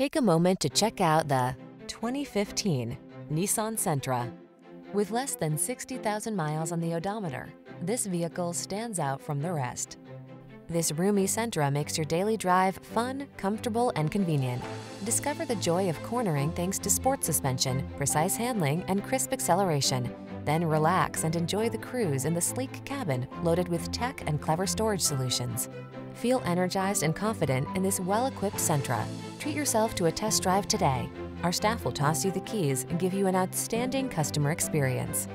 Take a moment to check out the 2015 Nissan Sentra. With less than 60,000 miles on the odometer, this vehicle stands out from the rest. This roomy Sentra makes your daily drive fun, comfortable, and convenient. Discover the joy of cornering thanks to sport suspension, precise handling, and crisp acceleration. Then relax and enjoy the cruise in the sleek cabin loaded with tech and clever storage solutions. Feel energized and confident in this well-equipped Sentra. Treat yourself to a test drive today. Our staff will toss you the keys and give you an outstanding customer experience.